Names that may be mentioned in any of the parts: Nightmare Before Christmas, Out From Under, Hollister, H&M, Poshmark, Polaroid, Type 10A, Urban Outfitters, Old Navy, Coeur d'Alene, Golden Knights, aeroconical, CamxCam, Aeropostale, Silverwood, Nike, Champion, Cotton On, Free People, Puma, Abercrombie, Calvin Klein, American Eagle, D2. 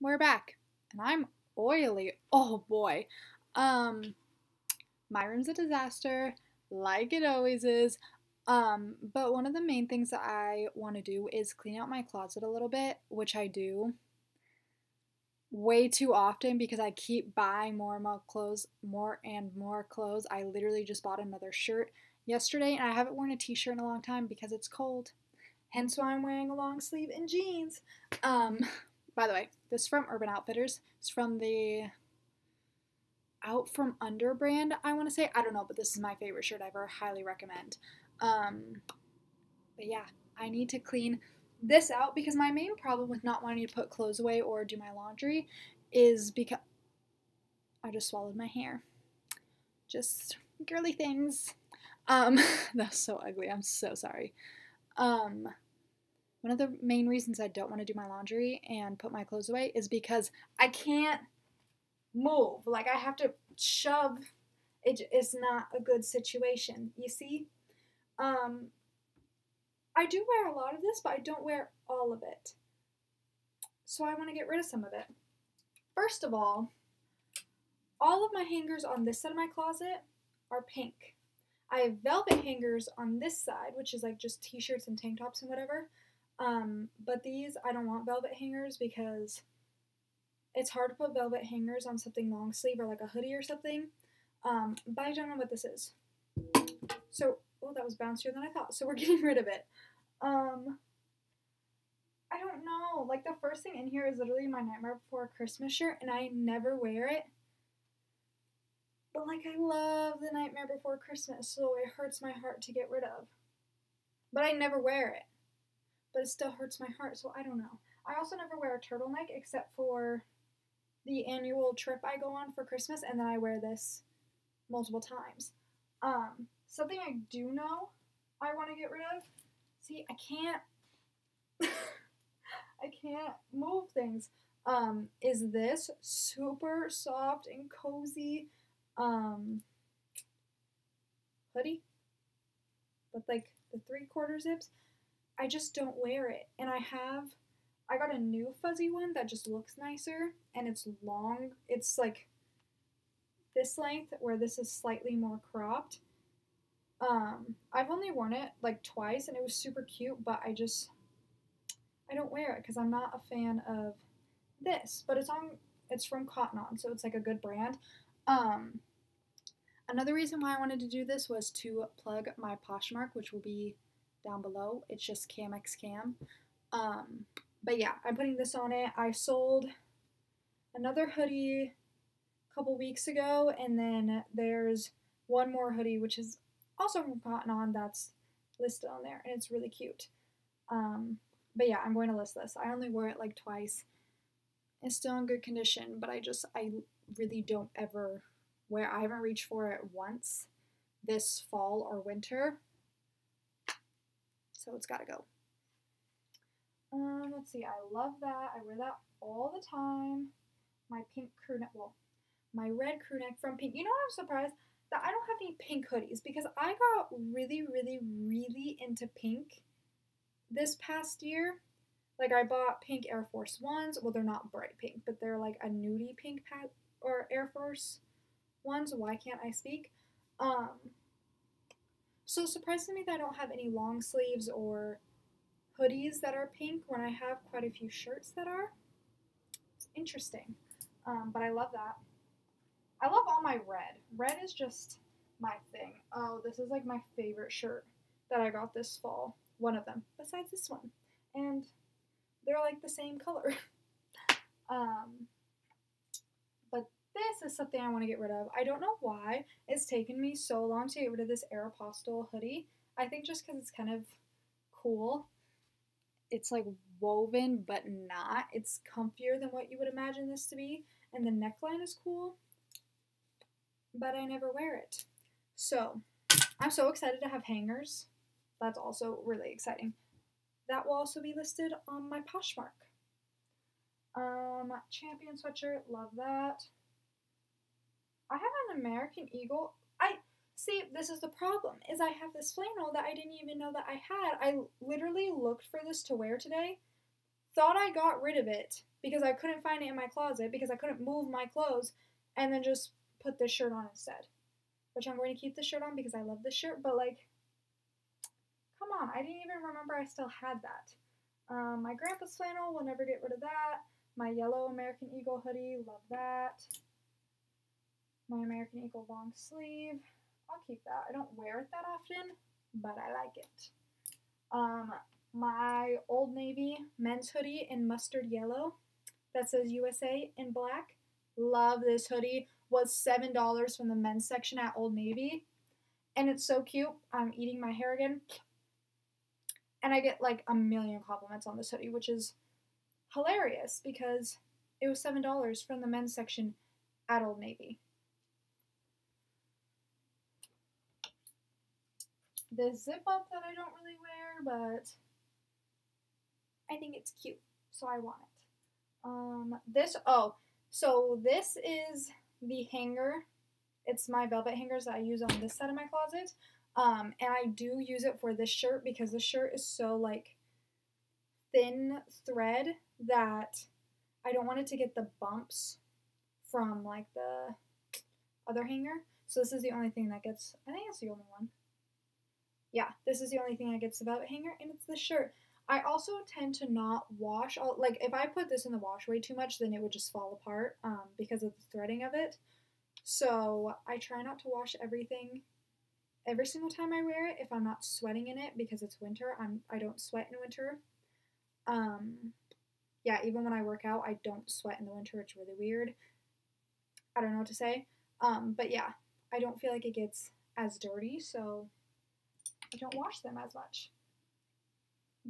We're back, and I'm oily. Oh boy. My room's a disaster, like it always is. But one of the main things that I want to do is clean out my closet a little bit, which I do way too often because I keep buying more and more clothes. I literally just bought another shirt yesterday, and I haven't worn a t-shirt in a long time because it's cold. Hence why I'm wearing a long sleeve and jeans. By the way, this is from Urban Outfitters. It's from the Out From Under brand, I want to say. I don't know, but this is my favorite shirt ever. Highly recommend. But yeah, I need to clean this out because my main problem with not wanting to put clothes away or do my laundry is because I just swallowed my hair. Just girly things. That's so ugly. I'm so sorry. One of the main reasons I don't want to do my laundry and put my clothes away is because I can't move. Like, I have to shove. It's not a good situation, you see? I do wear a lot of this, but I don't wear all of it. So I want to get rid of some of it. First of all of my hangers on this side of my closet are pink. I have velvet hangers on this side, which is like just t-shirts and tank tops and whatever. But these, I don't want velvet hangers because it's hard to put velvet hangers on something long sleeve or like a hoodie or something. But I don't know what this is. So, oh, that was bouncier than I thought. So we're getting rid of it. I don't know. Like, the first thing in here is literally my Nightmare Before Christmas shirt, and I never wear it. But, like, I love the Nightmare Before Christmas, so it hurts my heart to get rid of. But I never wear it. But it still hurts my heart, so I don't know. I also never wear a turtleneck except for the annual trip I go on for Christmas, and then I wear this multiple times. Something I do know I want to get rid of. See, I can't I can't move things. Is this super soft and cozy hoodie with like the 3/4 zips. I just don't wear it, and I got a new fuzzy one that just looks nicer, and it's long. It's like this length where this is slightly more cropped. I've only worn it like twice, and it was super cute, but I don't wear it because I'm not a fan of this, but it's from Cotton On, so it's like a good brand. Another reason why I wanted to do this was to plug my Poshmark, which will be down below. It's just CamxCam. But yeah, I'm putting this on it. I sold another hoodie a couple weeks ago, and then there's one more hoodie, which is also from Cotton On, that's listed on there, and it's really cute. But yeah, I'm going to list this. I only wore it like twice. It's still in good condition, but I really don't ever wear. I haven't reached for it once this fall or winter, so it's gotta go. Let's see. I love that. I wear that all the time. My pink crew neck, well, my red crew neck from Pink. You know what? I'm surprised that I don't have any pink hoodies because I got really, really, really into pink this past year. Like, I bought pink Air Force Ones. Well, they're not bright pink, but they're like a nudie pink pad or Air Force Ones. Why can't I speak? So surprising me that I don't have any long sleeves or hoodies that are pink when I have quite a few shirts that are. It's interesting. But I love that. I love all my red. Red is just my thing. Oh, this is like my favorite shirt that I got this fall. One of them, besides this one. And they're like the same color. But this is something I want to get rid of. I don't know why it's taken me so long to get rid of this Aeropostale hoodie. I think just because it's kind of cool. It's like woven, but not. It's comfier than what you would imagine this to be. And the neckline is cool. But I never wear it. So, I'm so excited to have hangers. That's also really exciting. That will also be listed on my Poshmark. Champion sweatshirt, love that. I have an American Eagle. See, this is the problem, is I have this flannel that I didn't even know that I had. I literally looked for this to wear today, thought I got rid of it because I couldn't find it in my closet because I couldn't move my clothes, and then just put this shirt on instead. Which I'm going to keep this shirt on because I love this shirt, but like, come on, I didn't even remember I still had that. My grandpa's flannel, will never get rid of that. My yellow American Eagle hoodie, love that. My American Eagle long sleeve, I'll keep that. I don't wear it that often, but I like it. My Old Navy men's hoodie in mustard yellow that says USA in black. Love this hoodie. Was $7 from the men's section at Old Navy. And it's so cute. I'm eating my hair again. And I get like a million compliments on this hoodie, which is hilarious because it was $7 from the men's section at Old Navy. This zip up that I don't really wear, but I think it's cute, so I want it. This is the hanger. It's my velvet hangers that I use on this side of my closet. And I do use it for this shirt because this shirt is so like thin thread that I don't want it to get the bumps from like the other hanger. So this is the only thing that gets, I think it's the only one. Yeah, this is the only thing that gets the velvet hanger, and it's this shirt. I also tend to not wash, like if I put this in the wash way too much, then it would just fall apart because of the threading of it. So I try not to wash everything every single time I wear it if I'm not sweating in it because it's winter. I don't sweat in winter. Yeah, even when I work out, I don't sweat in the winter. It's really weird. I don't know what to say. But yeah, I don't feel like it gets as dirty, so I don't wash them as much.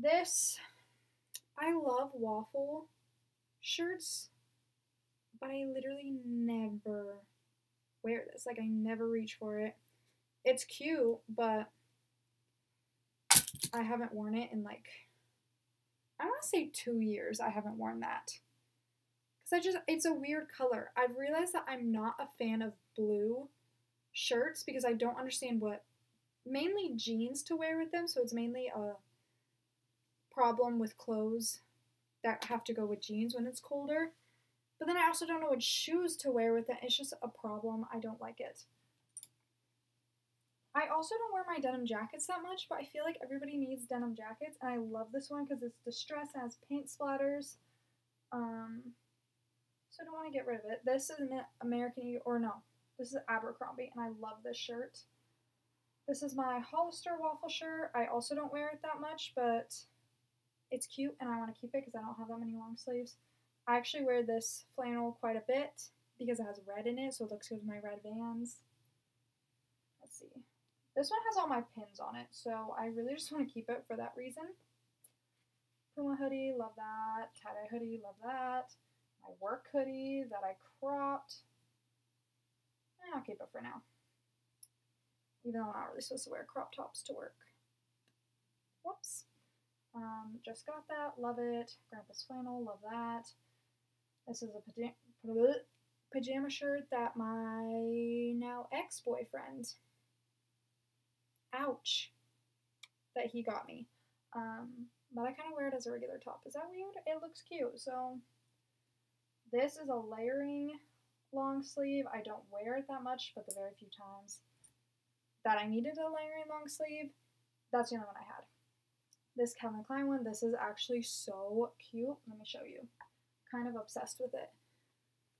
This, I love waffle shirts, but I literally never wear this. Like, I never reach for it. It's cute, but I haven't worn it in, like, I want to say 2 years I haven't worn that. Because it's a weird color. I've realized that I'm not a fan of blue shirts because I don't understand what, mainly jeans to wear with them, so it's mainly a problem with clothes that have to go with jeans when it's colder. But then I also don't know what shoes to wear with it. It's just a problem. I don't like it. I also don't wear my denim jackets that much, but I feel like everybody needs denim jackets, and I love this one because it's distressed, has paint splatters. So I don't want to get rid of it. This is an American, or no, this is Abercrombie, and I love this shirt. This is my Hollister waffle shirt. I also don't wear it that much, but it's cute and I want to keep it because I don't have that many long sleeves. I actually wear this flannel quite a bit because it has red in it, so it looks good with my red Vans. Let's see. This one has all my pins on it, so I really just want to keep it for that reason. Puma hoodie, love that. Tie-dye hoodie, love that. My work hoodie that I cropped. And I'll keep it for now. Even though I'm not really supposed to wear crop tops to work. Whoops. Just got that. Love it. Grandpa's flannel. Love that. This is a pajama shirt that my now ex-boyfriend, ouch, that he got me. But I kind of wear it as a regular top. Is that weird? It looks cute. So this is a layering long sleeve. I don't wear it that much, but the very few times that I needed a layering long sleeve, that's the only one I had. This Calvin Klein one, this is actually so cute. Let me show you. Kind of obsessed with it. It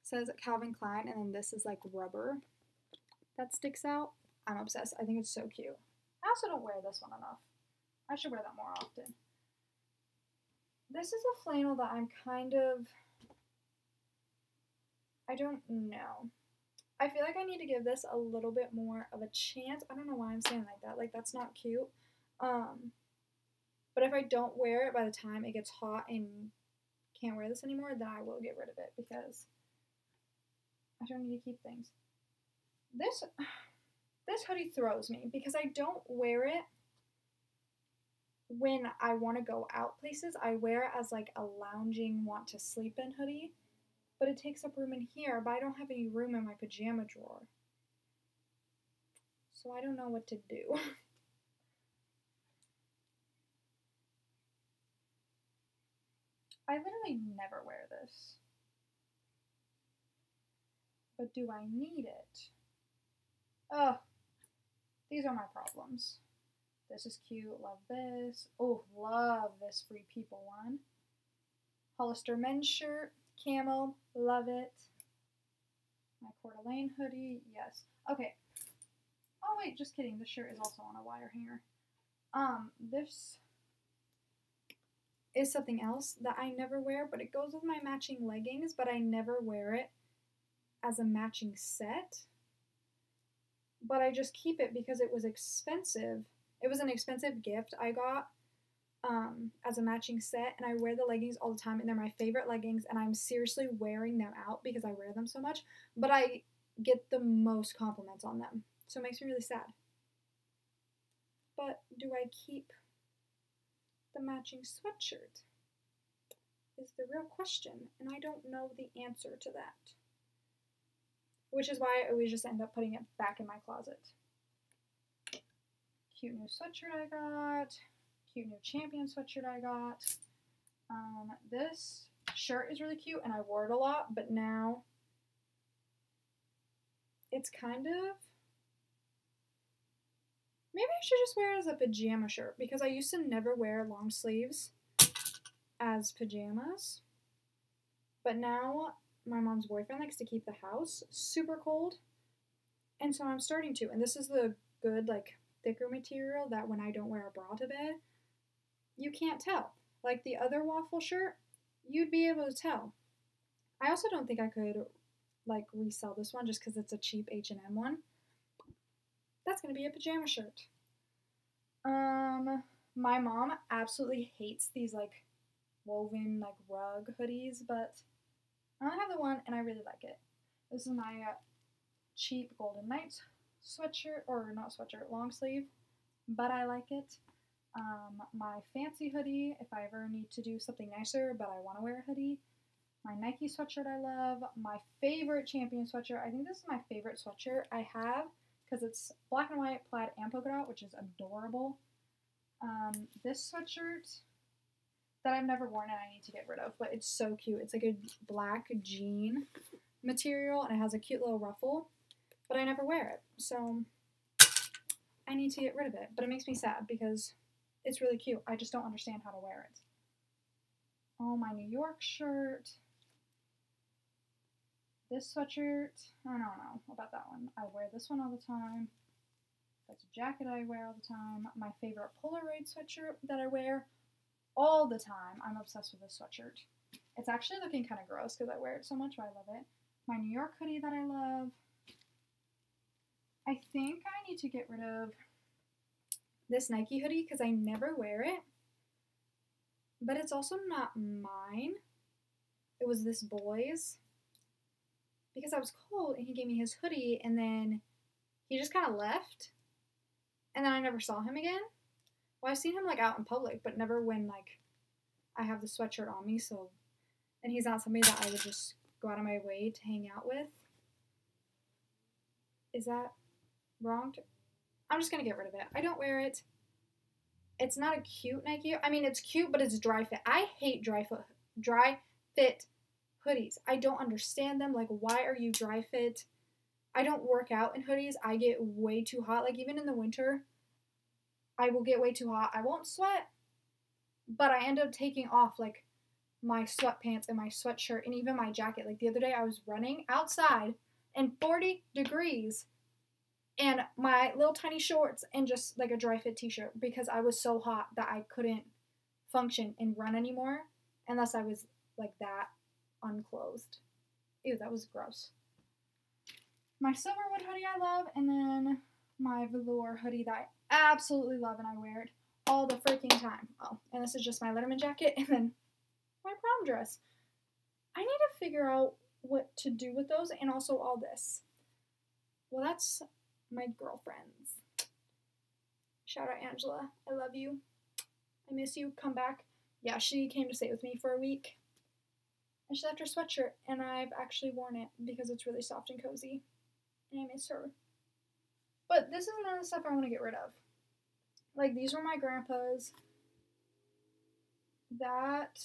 says Calvin Klein, and then this is like rubber that sticks out. I'm obsessed. I think it's so cute. I also don't wear this one enough. I should wear that more often. This is a flannel that I'm kind of, I don't know. I feel like I need to give this a little bit more of a chance. I don't know why I'm saying like that. Like, that's not cute. But if I don't wear it by the time it gets hot and can't wear this anymore, then I will get rid of it because I don't need to keep things. This hoodie throws me because I don't wear it when I want to go out places. I wear it as like a lounging want to sleep in hoodie. But it takes up room in here, but I don't have any room in my pajama drawer. So I don't know what to do. I literally never wear this. But do I need it? Oh, these are my problems. This is cute. Love this. Oh, love this Free People one. Hollister men's shirt. Camel. Love it. My Coeur d'Alene hoodie. Yes. Okay. Oh, wait. Just kidding. This shirt is also on a wire hanger. This is something else that I never wear, but it goes with my matching leggings, but I never wear it as a matching set. But I just keep it because it was expensive. It was an expensive gift I got as a matching set, and I wear the leggings all the time, and they're my favorite leggings, and I'm seriously wearing them out because I wear them so much, but I get the most compliments on them, so it makes me really sad. But do I keep the matching sweatshirt is the real question, and I don't know the answer to that, which is why I always just end up putting it back in my closet. Cute new sweatshirt I got. Cute new Champion sweatshirt I got. This shirt is really cute, and I wore it a lot, but now it's kind of... Maybe I should just wear it as a pajama shirt, because I used to never wear long sleeves as pajamas. But now my mom's boyfriend likes to keep the house super cold, and so I'm starting to. And this is the good, like, thicker material that when I don't wear a bra to bed, you can't tell. Like the other waffle shirt, you'd be able to tell. I also don't think I could, like, resell this one just because it's a cheap H&M one. That's going to be a pajama shirt. My mom absolutely hates these, like, woven, like, rug hoodies, but I have the one and I really like it. This is my cheap Golden Knights sweatshirt, or not sweatshirt, long sleeve, but I like it. My fancy hoodie, if I ever need to do something nicer, but I want to wear a hoodie. My Nike sweatshirt I love. My favorite Champion sweatshirt. I think this is my favorite sweatshirt I have, because it's black and white, plaid, and polka dot, which is adorable. This sweatshirt that I've never worn and I need to get rid of, but it's so cute. It's like a black jean material, and it has a cute little ruffle, but I never wear it, so I need to get rid of it. But it makes me sad because it's really cute. I just don't understand how to wear it. Oh, my New York shirt. This sweatshirt, I don't know about that one. I wear this one all the time. That's a jacket I wear all the time. My favorite Polaroid sweatshirt that I wear all the time. I'm obsessed with this sweatshirt. It's actually looking kind of gross because I wear it so much, but I love it. My New York hoodie that I love. I think I need to get rid of this Nike hoodie because I never wear it. But it's also not mine. It was this boy's, because I was cold and he gave me his hoodie, and then he just kind of left, and then I never saw him again. Well, I've seen him, like, out in public, but never when, like, I have the sweatshirt on me, so, and he's not somebody that I would just go out of my way to hang out with. Is that wrong? I'm just going to get rid of it. I don't wear it. It's not a cute Nike. I mean, it's cute, but it's dry fit. I hate dry fit hoodies. I don't understand them. Like, why are you dry fit? I don't work out in hoodies. I get way too hot. Like, even in the winter, I will get way too hot. I won't sweat, but I end up taking off, like, my sweatpants and my sweatshirt and even my jacket. Like, the other day I was running outside in 40 degrees and my little tiny shorts and just, like, a dry fit t-shirt because I was so hot that I couldn't function and run anymore unless I was, like, that unclothed. Ew, that was gross. My Silverwood hoodie I love, and then my velour hoodie that I absolutely love and I wear it all the freaking time. Oh, and this is just my Letterman jacket, and then my prom dress. I need to figure out what to do with those, and also all this. Well, that's my girlfriends. Shout out Angela. I love you. I miss you. Come back. Yeah, she came to stay with me for a week. And she left her sweatshirt, and I've actually worn it because it's really soft and cozy. And I miss her. But this is another stuff I want to get rid of. Like, these were my grandpa's. That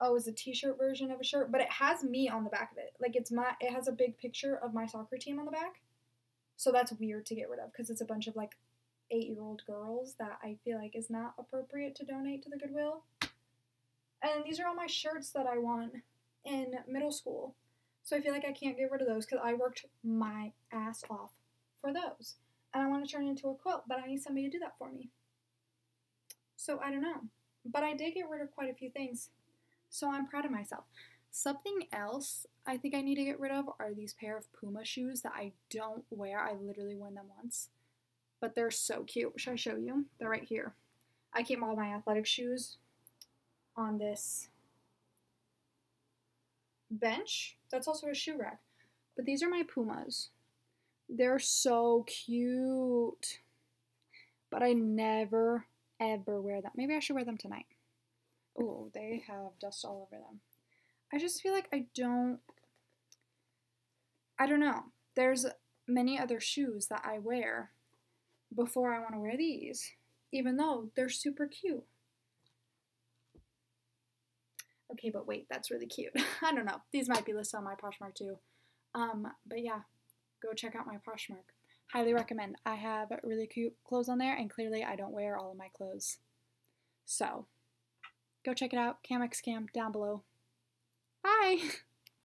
oh, it's a t-shirt version of a shirt, but it has me on the back of it. Like, it's my, it has a big picture of my soccer team on the back. So that's weird to get rid of because it's a bunch of, like, 8-year-old girls that I feel like is not appropriate to donate to the Goodwill. And these are all my shirts that I won in middle school. So I feel like I can't get rid of those because I worked my ass off for those. And I want to turn it into a quilt, but I need somebody to do that for me. So I don't know. But I did get rid of quite a few things. So I'm proud of myself. Something else I think I need to get rid of are these pair of Puma shoes that I don't wear. I literally wore them once. But they're so cute. Should I show you? They're right here. I keep all my athletic shoes on this bench. That's also a shoe rack. But these are my Pumas. They're so cute. But I never, ever wear them. Maybe I should wear them tonight. Oh, they have dust all over them. I just feel like I don't know. There's many other shoes that I wear before I want to wear these, even though they're super cute. Okay, but wait, that's really cute. I don't know. These might be listed on my Poshmark too. But yeah, go check out my Poshmark. Highly recommend. I have really cute clothes on there, and clearly I don't wear all of my clothes. So, go check it out. CamxCam down below. Bye!